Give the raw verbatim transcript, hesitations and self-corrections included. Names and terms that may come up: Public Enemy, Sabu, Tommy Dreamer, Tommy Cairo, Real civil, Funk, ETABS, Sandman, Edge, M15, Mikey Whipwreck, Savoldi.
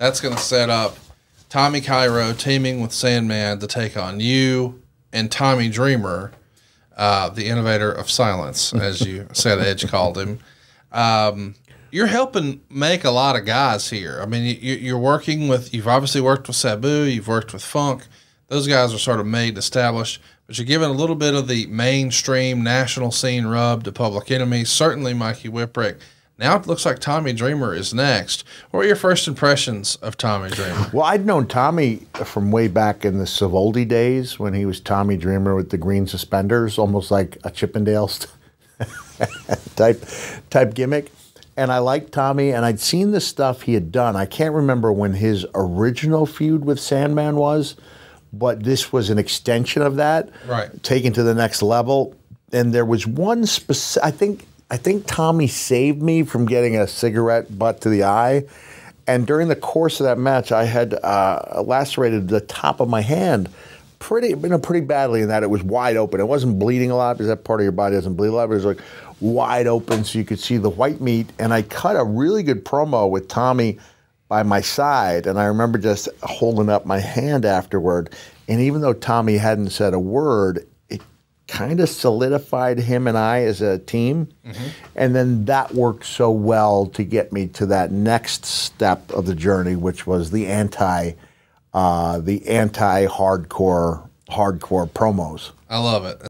That's going to set up Tommy Cairo teaming with Sandman to take on you and Tommy Dreamer, uh, the innovator of silence, as you said Edge called him. Um, you're helping make a lot of guys here. I mean, you, you're working with, you've obviously worked with Sabu, you've worked with Funk. Those guys are sort of made, established, but you're giving a little bit of the mainstream national scene rub to Public Enemy, certainly Mikey Whipwreck. Now it looks like Tommy Dreamer is next. What are your first impressions of Tommy Dreamer? Well, I'd known Tommy from way back in the Savoldi days when he was Tommy Dreamer with the green suspenders, almost like a Chippendale type type gimmick. And I liked Tommy, and I'd seen the stuff he had done. I can't remember when his original feud with Sandman was, but this was an extension of that, right? Taken to the next level. And there was one specific, I think, I think Tommy saved me from getting a cigarette butt to the eye. And during the course of that match, I had uh, lacerated the top of my hand pretty, you know, pretty badly in that it was wide open. It wasn't bleeding a lot because that part of your body doesn't bleed a lot, but it was like wide open so you could see the white meat. And I cut a really good promo with Tommy by my side, and I remember just holding up my hand afterward. And even though Tommy hadn't said a word, it kind of solidified him and I as a team. Mm-hmm. And then that worked so well to get me to that next step of the journey, which was the anti, uh, the anti-hardcore, hardcore promos. I love it.